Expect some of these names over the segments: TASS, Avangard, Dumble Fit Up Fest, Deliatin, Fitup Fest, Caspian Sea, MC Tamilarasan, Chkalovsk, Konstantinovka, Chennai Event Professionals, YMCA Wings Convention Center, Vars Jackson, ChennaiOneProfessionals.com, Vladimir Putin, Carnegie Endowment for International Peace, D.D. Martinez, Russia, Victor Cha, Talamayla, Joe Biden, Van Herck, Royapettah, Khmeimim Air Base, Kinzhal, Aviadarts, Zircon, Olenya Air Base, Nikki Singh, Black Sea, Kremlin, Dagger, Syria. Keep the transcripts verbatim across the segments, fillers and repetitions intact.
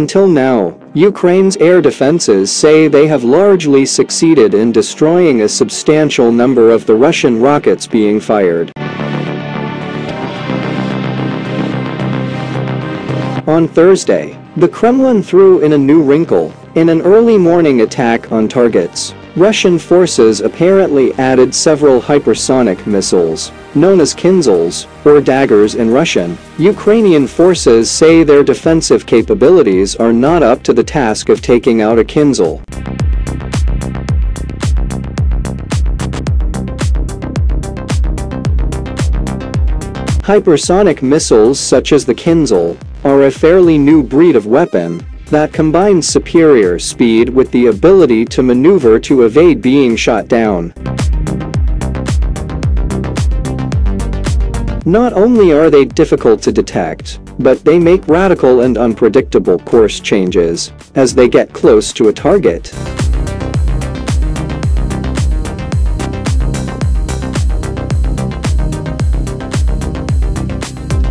Until now, Ukraine's air defenses say they have largely succeeded in destroying a substantial number of the Russian rockets being fired. On Thursday, the Kremlin threw in a new wrinkle. In an early morning attack on targets, Russian forces apparently added several hypersonic missiles, known as Kinzhals, or Daggers in Russian. Ukrainian forces say their defensive capabilities are not up to the task of taking out a Kinzhal. Hypersonic missiles such as the Kinzhal are a fairly new breed of weapon that combines superior speed with the ability to maneuver to evade being shot down. Not only are they difficult to detect, but they make radical and unpredictable course changes as they get close to a target.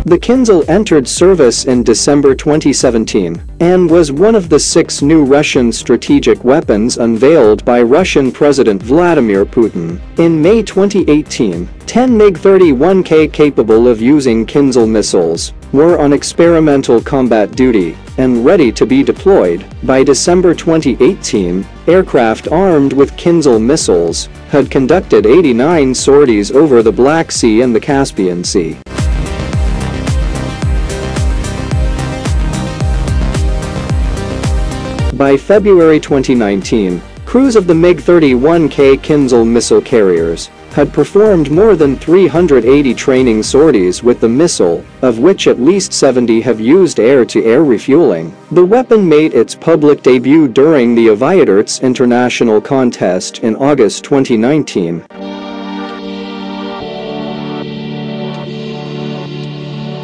The Kinzhal entered service in December twenty seventeen and was one of the six new Russian strategic weapons unveiled by Russian President Vladimir Putin. In May twenty eighteen, ten MiG thirty-one K capable of using Kinzhal missiles were on experimental combat duty and ready to be deployed. By December twenty eighteen, aircraft armed with Kinzhal missiles had conducted eighty-nine sorties over the Black Sea and the Caspian Sea. By February twenty nineteen, crews of the MiG thirty-one K Kinzhal missile carriers had performed more than three hundred eighty training sorties with the missile, of which at least seventy have used air-to-air refueling. The weapon made its public debut during the Aviadarts International Contest in August twenty nineteen.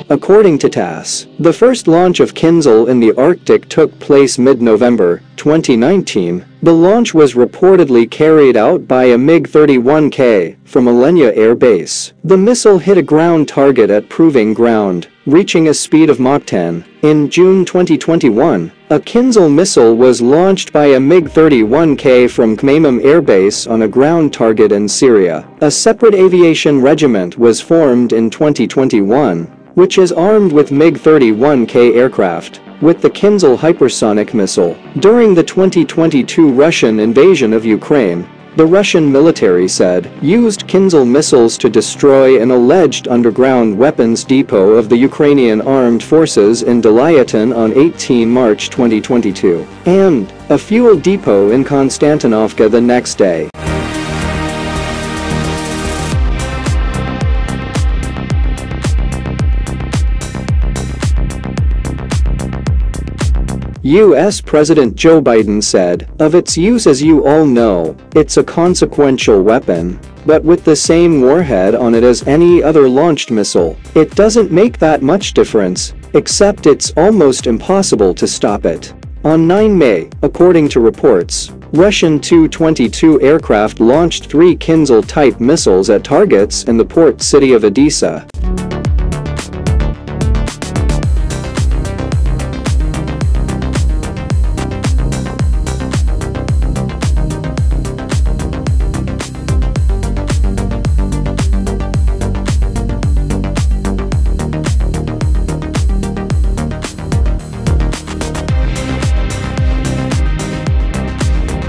According to TASS, the first launch of Kinzhal in the Arctic took place mid-November twenty nineteen. The launch was reportedly carried out by a MiG thirty-one K from Olenya Air Base. The missile hit a ground target at Proving Ground, reaching a speed of Mach ten. In June twenty twenty-one, a Kinzhal missile was launched by a MiG thirty-one K from Khmeimim Air Base on a ground target in Syria. A separate aviation regiment was formed in twenty twenty-one. Which is armed with MiG thirty-one K aircraft, with the Kinzhal hypersonic missile. During the twenty twenty-two Russian invasion of Ukraine, the Russian military said used Kinzhal missiles to destroy an alleged underground weapons depot of the Ukrainian armed forces in Deliatin on eighteenth of March twenty twenty-two, and a fuel depot in Konstantinovka the next day. U S President Joe Biden said, of its use as you all know, it's a consequential weapon, but with the same warhead on it as any other launched missile. It doesn't make that much difference, except it's almost impossible to stop it. On the ninth of May, according to reports, Russian Tu twenty-two aircraft launched three Kinzhal-type missiles at targets in the port city of Odessa.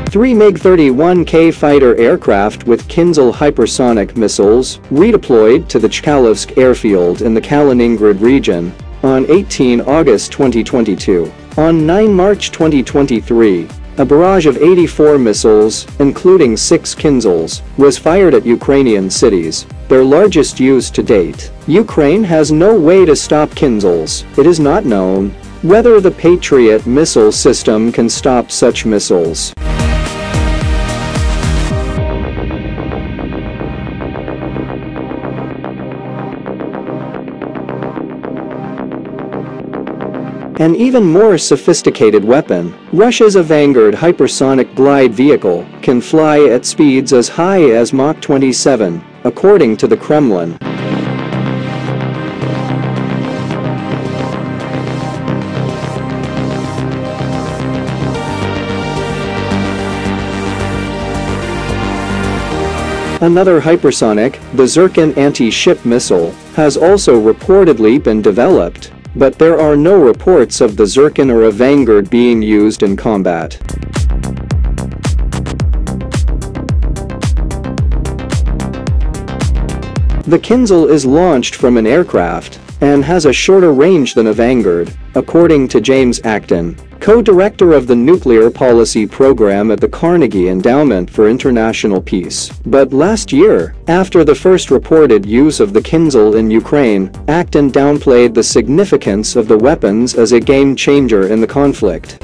Three MiG thirty-one K fighter aircraft with Kinzhal hypersonic missiles redeployed to the Chkalovsk airfield in the Kaliningrad region on eighteenth of August twenty twenty-two. On the ninth of March twenty twenty-three, a barrage of eighty-four missiles, including six Kinzhals, was fired at Ukrainian cities, their largest use to date. Ukraine has no way to stop Kinzhals. It is not known whether the Patriot missile system can stop such missiles. An even more sophisticated weapon, Russia's Avangard hypersonic glide vehicle, can fly at speeds as high as Mach twenty-seven, according to the Kremlin. Another hypersonic, the Zircon anti-ship missile, has also reportedly been developed, but there are no reports of the Zircon or Avangard being used in combat. The Kinzhal is launched from an aircraft and has a shorter range than Avangard, according to James Acton, co-director of the Nuclear Policy Program at the Carnegie Endowment for International Peace. But last year, after the first reported use of the Kinzhal in Ukraine, Acton downplayed the significance of the weapons as a game-changer in the conflict.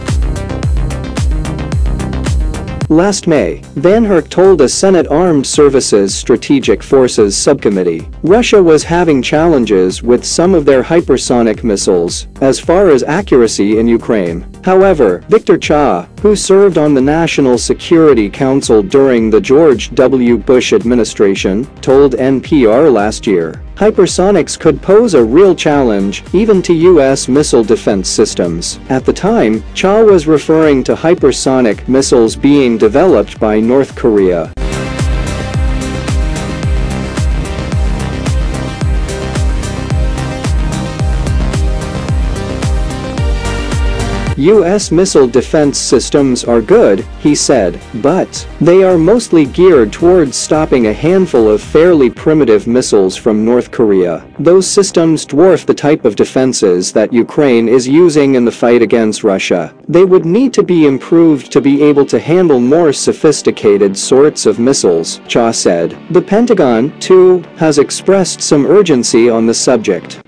Last May, Van Herck told a Senate Armed Services Strategic Forces subcommittee, Russia was having challenges with some of their hypersonic missiles, as far as accuracy in Ukraine. However, Victor Cha, who served on the National Security Council during the George W. Bush administration, told N P R last year, hypersonics could pose a real challenge, even to U S missile defense systems. At the time, Cha was referring to hypersonic missiles being developed by North Korea. U S missile defense systems are good, he said, but they are mostly geared towards stopping a handful of fairly primitive missiles from North Korea. Those systems dwarf the type of defenses that Ukraine is using in the fight against Russia. They would need to be improved to be able to handle more sophisticated sorts of missiles, Cha said. The Pentagon, too, has expressed some urgency on the subject.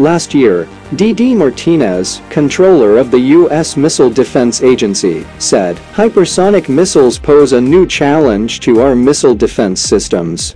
Last year, D D Martinez, controller of the U S Missile Defense Agency, said, hypersonic missiles pose a new challenge to our missile defense systems.